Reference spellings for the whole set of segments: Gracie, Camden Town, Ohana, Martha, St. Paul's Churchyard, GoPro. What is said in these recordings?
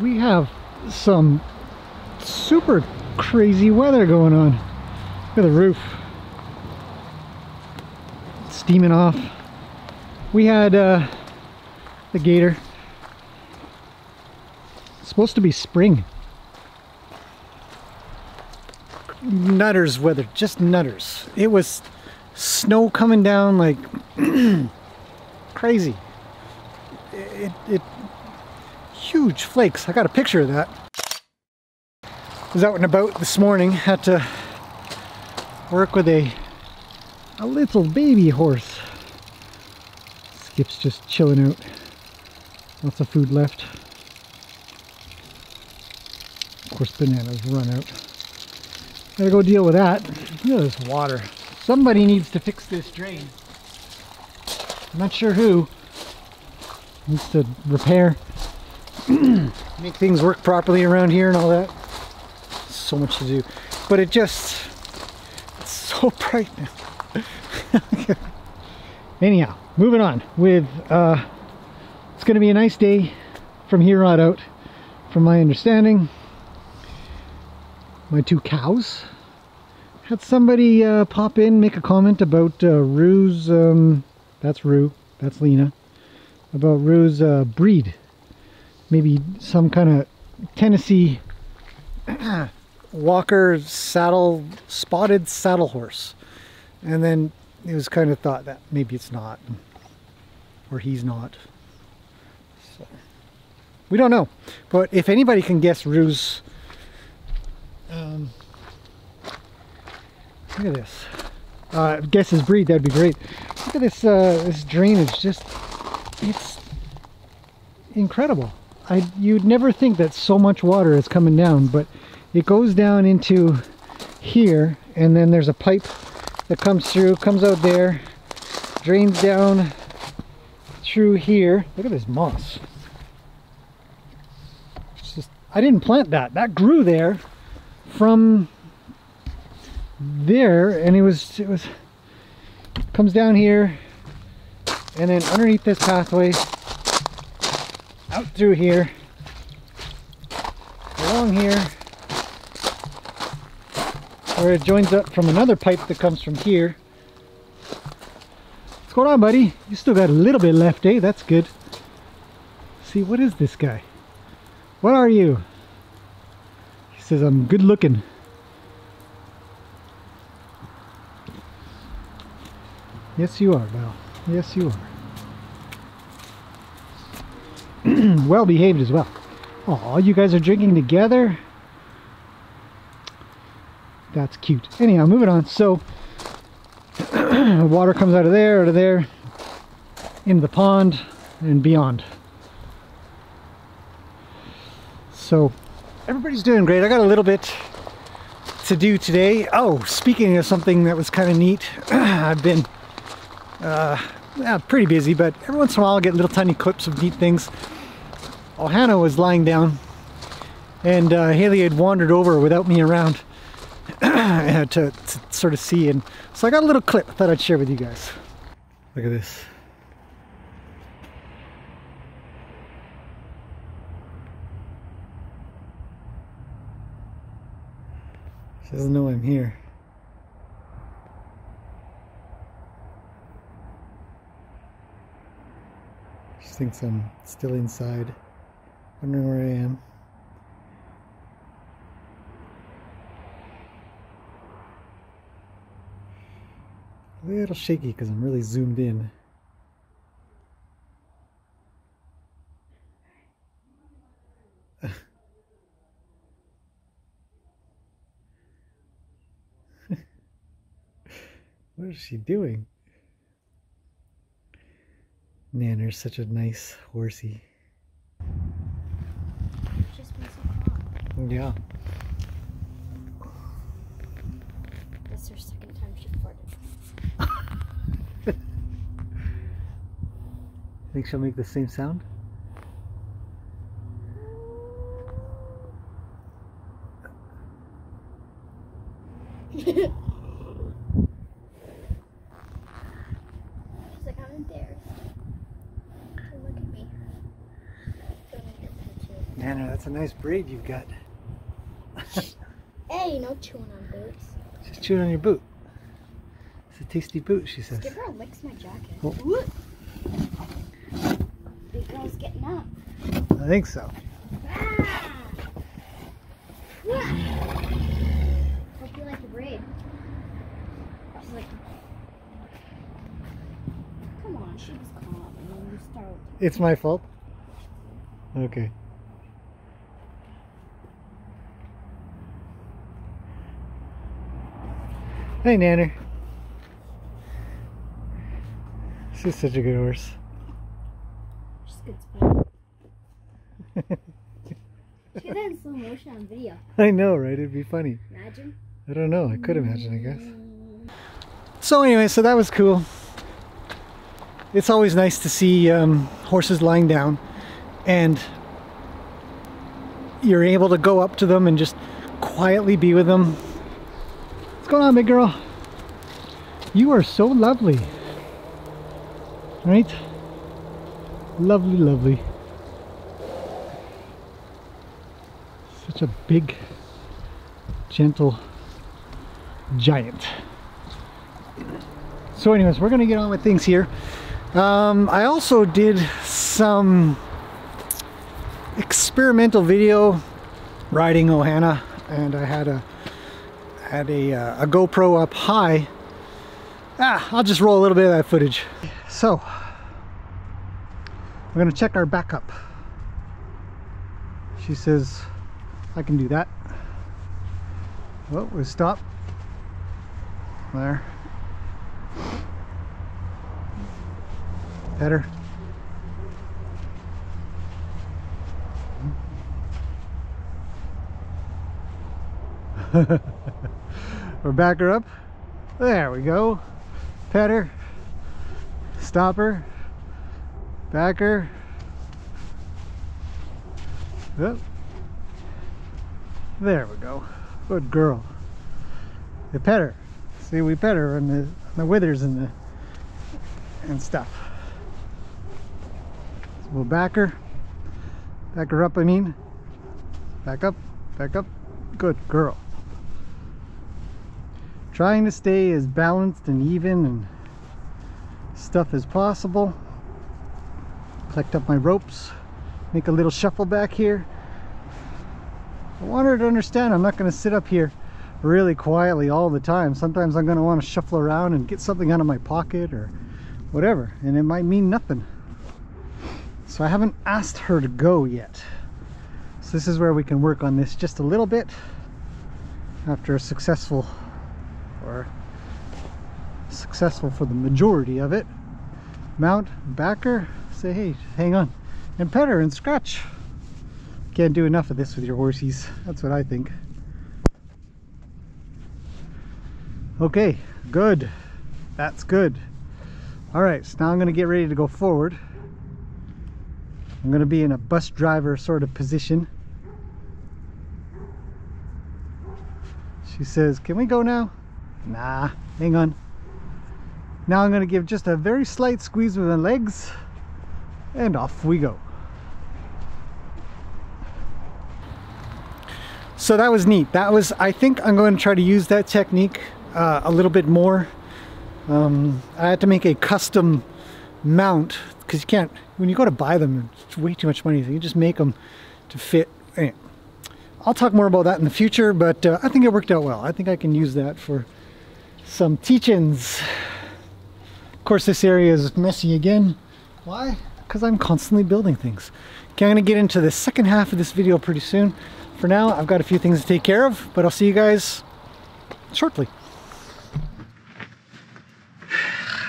We have some super crazy weather going on. Look at the roof. It's steaming off. We had the gator. It's supposed to be spring. Nutters weather, just nutters. It was snow coming down like crazy. Huge flakes. I got a picture of that. Was out and about this morning, had to work with a little baby horse. Skip's just chilling out. Lots of food left. Of course, bananas run out. Gotta go deal with that. Look at this water. Somebody needs to fix this drain. I'm not sure who. Needs to repair. Make things work properly around here and all that. So much to do. But it just... it's so bright now. Anyhow, moving on with... it's going to be a nice day from here on out. From my understanding. My two cows. Had somebody pop in, make a comment about Rue's, that's Rue, that's Lena, about Rue's breed. Maybe some kind of Tennessee Walker saddle, spotted saddle horse. And then it was kind of thought that maybe it's not, or he's not. So, we don't know. But if anybody can guess Rue's, look at this. Guess his breed, that'd be great. Look at this this drainage, just it's incredible. You'd never think that so much water is coming down, but it goes down into here and then there's a pipe that comes through, comes out there, drains down through here. Look at this moss. It's just, I didn't plant that. That grew there from there, and it comes down here and then underneath this pathway out through here along here where it joins up from another pipe that comes from here. What's going on, buddy? You still got a little bit left, eh? That's good. See, what is this guy? What are you? He says I'm good looking. Yes, you are, Val. Yes, you are. Well behaved as well. Oh, you guys are drinking together? That's cute. Anyhow, moving on. So, water comes out of there, into the pond, and beyond. So, everybody's doing great. I got a little bit to do today. Oh, speaking of something that was kind of neat, I've been... yeah, pretty busy, but every once in a while I'll get little tiny clips of neat things. Ohana was lying down and Haley had wandered over without me around to sort of see, and so I got a little clip I thought I'd share with you guys. Look at this. She doesn't know I'm here. Thinks I'm still inside, wondering where I am. A little shaky because I'm really zoomed in. What is she doing? Nanner's such a nice horsey. It's just been so long. Yeah. That's her second time she farted. Think she'll make the same sound? Nana, that's a nice braid you've got. Hey, no chewing on boots. She's chewing on your boot. It's a tasty boot, she says. Skipper licks my jacket. Oh. The girl's getting up. I think so. Ah. Hope you like the braid. She's like, come on, she was calm, and then you startled her. It's my fault? Okay. Hey, Nanner. She's such a good horse. She's a good sport. She did that in slow motion on video. I know, right? It'd be funny. Imagine? I don't know. I could imagine, I guess. So anyway, so that was cool. It's always nice to see horses lying down. And you're able to go up to them and just quietly be with them. What's going on, big girl? You are so lovely. Right? Lovely, lovely. Such a big, gentle giant. So anyways, we're gonna get on with things here. I also did some experimental video riding Ohana, and I had a GoPro up high. I'll just roll a little bit of that footage. So we're gonna check our backup. She says I can do that. Well, we stop there. Better. Or back her up. There we go. Pet her. Stop her. Back her. Oop. There we go. Good girl. We pet her. See, we pet her on the withers and stuff. So we'll back her. Back her up, I mean. Back up. Back up. Good girl. Trying to stay as balanced and even and stuff as possible. Collect up my ropes, make a little shuffle back here. I want her to understand I'm not going to sit up here really quietly all the time. Sometimes I'm going to want to shuffle around and get something out of my pocket or whatever, and it might mean nothing. So I haven't asked her to go yet. So this is where we can work on this just a little bit after a successful for the majority of it. Mount, back her, say hey, hang on, and pet her and scratch. Can't do enough of this with your horsies. That's what I think. Okay, good. That's good. All right, so now I'm gonna get ready to go forward. I'm gonna be in a bus driver sort of position. She says, can we go now? Nah, hang on. Now I'm going to give just a very slight squeeze with the legs, and off we go. So that was neat. That was, I think I'm going to try to use that technique a little bit more. I had to make a custom mount, because you can't, when you go to buy them, it's way too much money, so you just make them to fit. Anyway, I'll talk more about that in the future, but I think it worked out well. I think I can use that for some teach-ins. Of course, this area is messy again. Why? Because I'm constantly building things. Okay, I'm gonna get into the second half of this video pretty soon. For now, I've got a few things to take care of, but I'll see you guys shortly.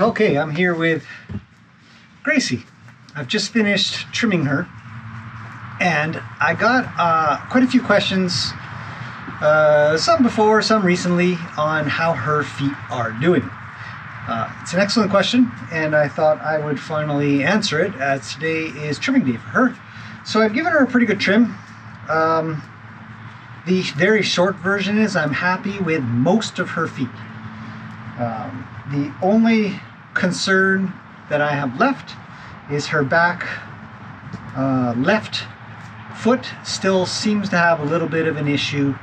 Okay, I'm here with Gracie. I've just finished trimming her, and I got quite a few questions, some before, some recently, on how her feet are doing. It's an excellent question, and I thought I would finally answer it, as today is trimming day for her. So I've given her a pretty good trim. The very short version is I'm happy with most of her feet. The only concern that I have left is her back left foot still seems to have a little bit of an issue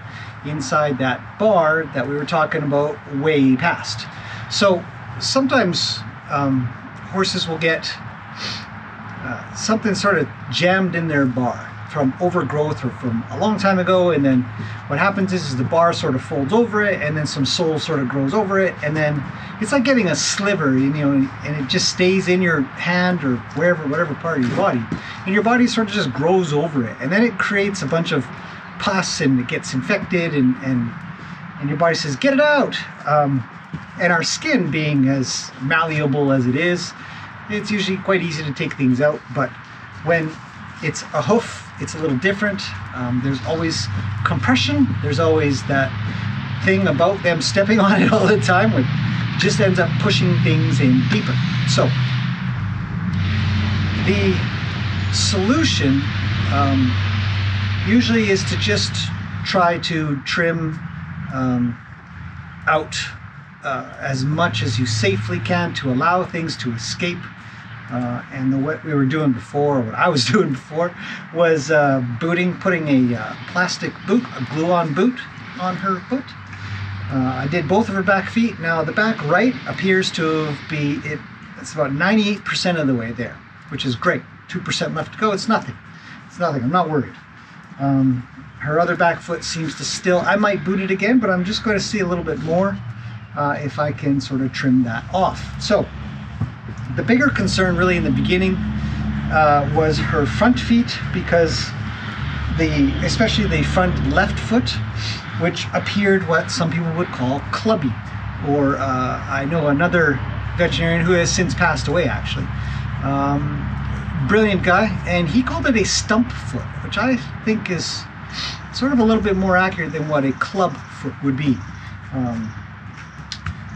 inside that bar that we were talking about way past. So sometimes horses will get something sort of jammed in their bar from overgrowth or from a long time ago, and then what happens is the bar sort of folds over it, and then some sole sort of grows over it, and then it's like getting a sliver, you know, and it just stays in your hand or wherever, whatever part of your body, and your body sort of just grows over it, and then it creates a bunch of pus and it gets infected, and your body says, get it out. And our skin being as malleable as it is, it's usually quite easy to take things out. But when it's a hoof, it's a little different. There's always compression. There's always that thing about them stepping on it all the time, which just ends up pushing things in deeper. So the solution usually is to just try to trim out as much as you safely can to allow things to escape. And what we were doing before, or what I was doing before, was booting, putting a plastic boot, a glue-on boot on her foot. I did both of her back feet. Now the back right appears to be, it's about 98% of the way there, which is great. 2% left to go, it's nothing. It's nothing, I'm not worried. Her other back foot seems to still, I might boot it again, but I'm just going to see a little bit more. If I can sort of trim that off. So the bigger concern really in the beginning was her front feet, because especially the front left foot, which appeared what some people would call clubby, or I know another veterinarian who has since passed away actually, brilliant guy, and he called it a stump foot, which I think is sort of a little bit more accurate than what a club foot would be.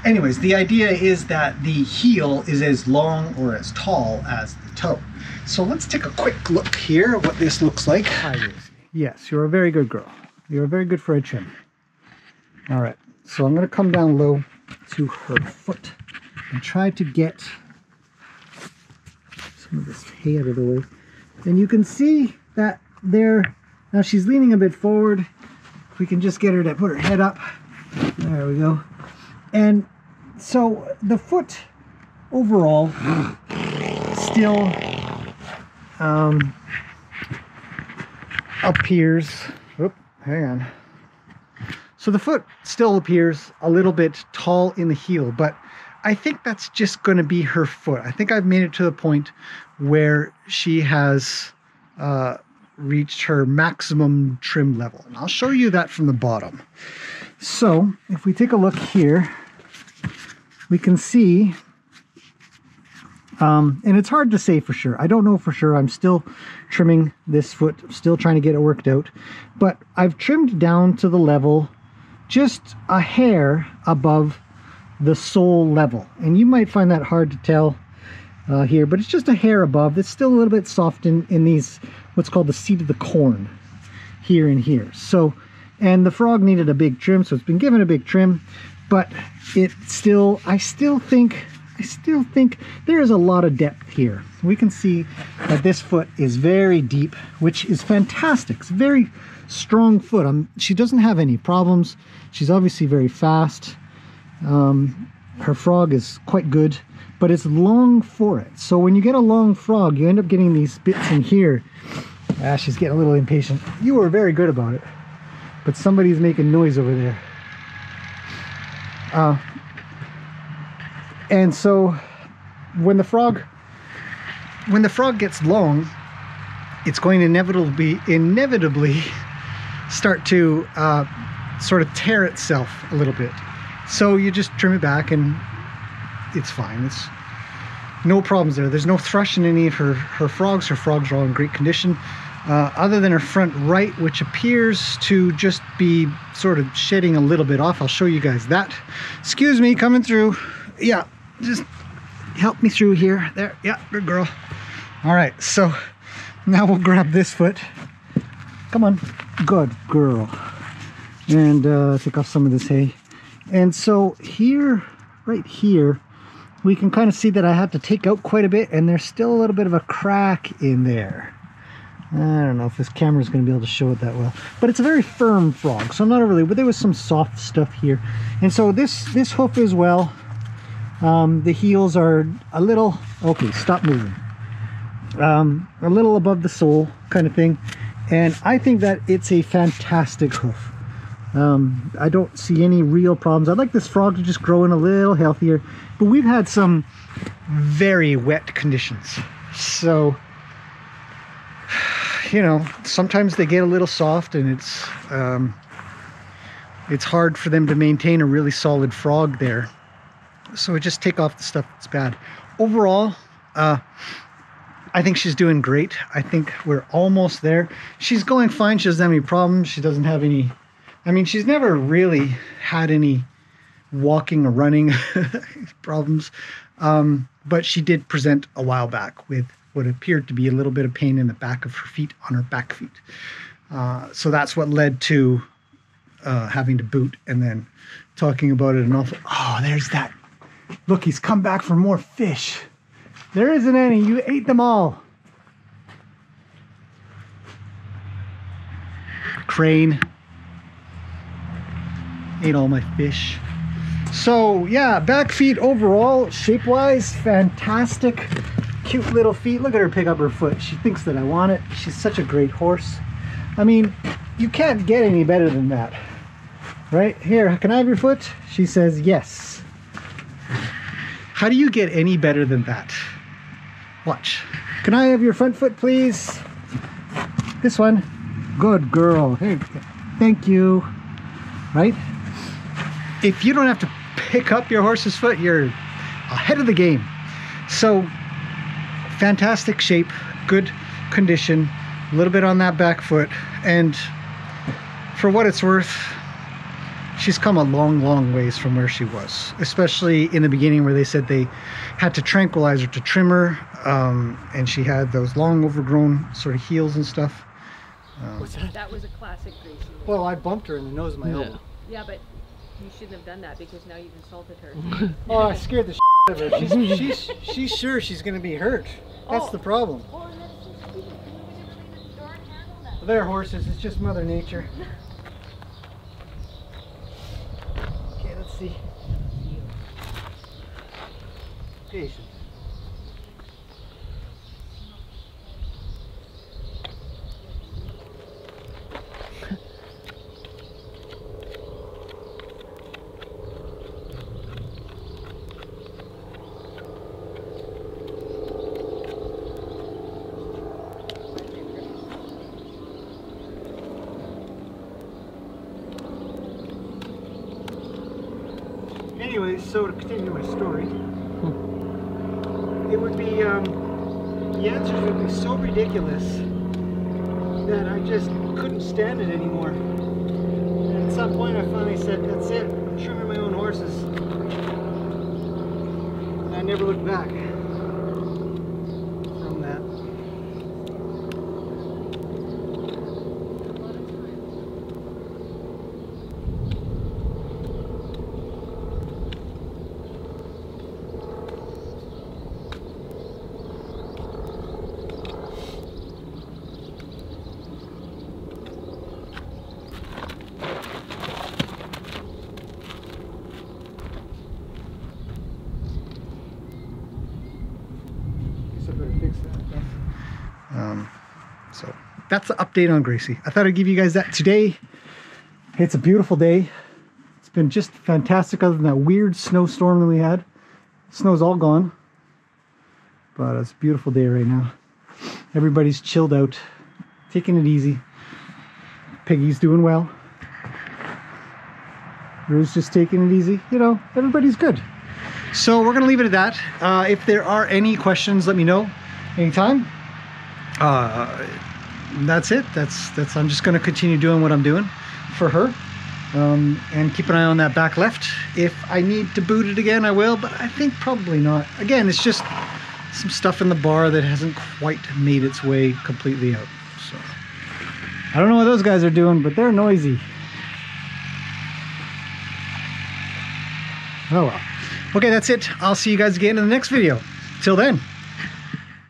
Anyways, the idea is that the heel is as long or as tall as the toe. So let's take a quick look here at what this looks like. Hi, Gracie. Yes, you're a very good girl. You're very good for a trim. All right, so I'm going to come down low to her foot and try to get some of this hay out of the way. And you can see that there, now she's leaning a bit forward. If we can just get her to put her head up. There we go. And so the foot overall still appears, so the foot still appears a little bit tall in the heel, but I think that's just going to be her foot. I think I've made it to the point where she has reached her maximum trim level, and I'll show you that from the bottom. So if we take a look here, we can see, and it's hard to say for sure. I don't know for sure. I'm still trimming this foot, still trying to get it worked out, but I've trimmed down to the level just a hair above the sole level. And you might find that hard to tell here, but it's just a hair above. It's still a little bit soft in these, what's called the seat of the corn, here and here. So, and the frog needed a big trim, so it's been given a big trim, but it still, I still think there is a lot of depth here. We can see that this foot is very deep, which is fantastic. It's a very strong foot. She doesn't have any problems. She's obviously very fast. Her frog is quite good, but it's long for it. So when you get a long frog, you end up getting these bits in here. Ah, she's getting a little impatient. You were very good about it. But somebody's making noise over there. And so when the frog gets long, it's going to inevitably start to sort of tear itself a little bit. So you just trim it back and it's fine. It's no problems there. There's no thrush in any of her frogs. Her frogs are all in great condition. Other than her front right, which appears to just be sort of shedding a little bit off. I'll show you guys that. Excuse me, coming through. Yeah, just help me through here. There, yeah, good girl. All right, so now we'll grab this foot. Come on, good girl. And take off some of this hay. And so here, right here, we can kind of see that I had to take out quite a bit, and there's still a little bit of a crack in there. I don't know if this camera's going to be able to show it that well, but it's a very firm frog, so I'm not overly, but there was some soft stuff here. And so this hoof as well, the heels are a little, okay, stop moving, a little above the sole kind of thing, and I think that it's a fantastic hoof. I don't see any real problems. I'd like this frog to just grow in a little healthier, but we've had some very wet conditions, so you know, sometimes they get a little soft, and it's hard for them to maintain a really solid frog there. So we just take off the stuff that's bad. Overall, I think she's doing great. I think we're almost there. She's going fine. She doesn't have any problems. She doesn't have any, I mean, she's never really had any walking or running problems. But she did present a while back with what appeared to be a little bit of pain in the back of her feet, on her back feet. So that's what led to having to boot and then talking about it. And also, oh, there's that. Look, he's come back for more fish. There isn't any. You ate them all. Crane ate all my fish. So yeah, back feet overall, shape-wise, fantastic. Cute little feet. Look at her pick up her foot. She thinks that I want it. She's such a great horse. I mean, you can't get any better than that. Right here, can I have your foot? She says yes. How do you get any better than that? Watch. Can I have your front foot, please? This one. Good girl. Hey, thank you. Right? If you don't have to pick up your horse's foot, you're ahead of the game. So fantastic shape, good condition, a little bit on that back foot, and for what it's worth, she's come a long ways from where she was, especially in the beginning where they said they had to tranquilize her to trim her, and she had those long overgrown sort of heels and stuff. That was a classic Gracie move. Well, I bumped her in the nose of my elbow. Yeah, but you shouldn't have done that because now you've insulted her. Oh, I scared the shit out of her. She's sure she's going to be hurt. That's the problem. Well, they're horses. It's just Mother Nature. Okay, let's see. Patience. Anyway, so to continue my story, it would be, the answers would be so ridiculous that I just couldn't stand it anymore. And at some point I finally said, that's it, I'm trimming my own horses. And I never looked back from So that's the update on Gracie. I thought I'd give you guys that today. It's a beautiful day. It's been just fantastic other than that weird snowstorm that we had. Snow's all gone. But it's a beautiful day right now. Everybody's chilled out, taking it easy. Piggy's doing well. Rue's just taking it easy. You know, everybody's good. So we're gonna leave it at that. If there are any questions, let me know anytime. That's it. That's I'm just going to continue doing what I'm doing for her, and keep an eye on that back left. If I need to boot it again, I will, but I think probably not. Again, it's just some stuff in the bar that hasn't quite made its way completely out. So I don't know what those guys are doing, but they're noisy. Oh well. Okay, that's it. I'll see you guys again in the next video. Till then.